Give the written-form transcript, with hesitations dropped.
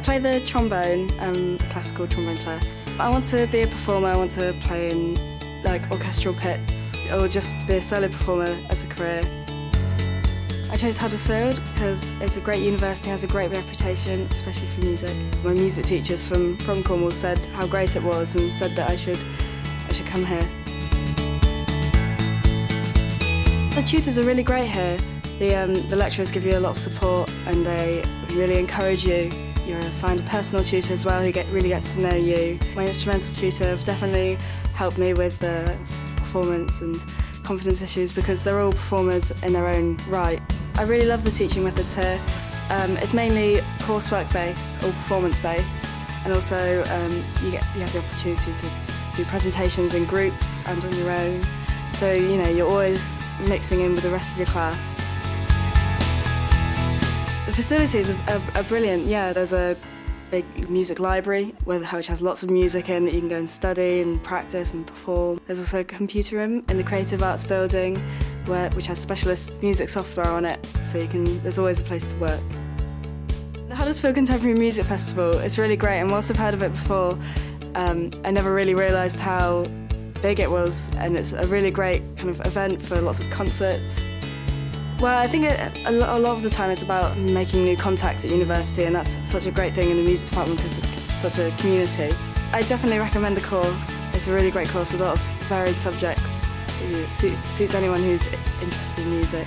I play the trombone, classical trombone player. I want to be a performer, I want to play in like orchestral pits or just be a solo performer as a career. I chose Huddersfield because it's a great university, has a great reputation, especially for music. My music teachers from Cornwall said how great it was and said that I should come here. The tutors are really great here. The lecturers give you a lot of support and they really encourage you. You're assigned a personal tutor as well who really gets to know you. My instrumental tutor have definitely helped me with the performance and confidence issues because they're all performers in their own right. I really love the teaching methods here. It's mainly coursework based or performance based, and also you have the opportunity to do presentations in groups and on your own. So, you know, you're always mixing in with the rest of your class. The facilities are brilliant, yeah. There's a big music library which has lots of music in that you can go and study and practice and perform. There's also a computer room in the Creative Arts Building which has specialist music software on it, so there's always a place to work. The Huddersfield Contemporary Music Festival is really great, and whilst I've heard of it before, I never really realised how big it was, and it's a really great kind of event for lots of concerts. Well, I think a lot of the time it's about making new contacts at university, and that's such a great thing in the music department because it's such a community. I definitely recommend the course. It's a really great course with a lot of varied subjects. It suits anyone who's interested in music.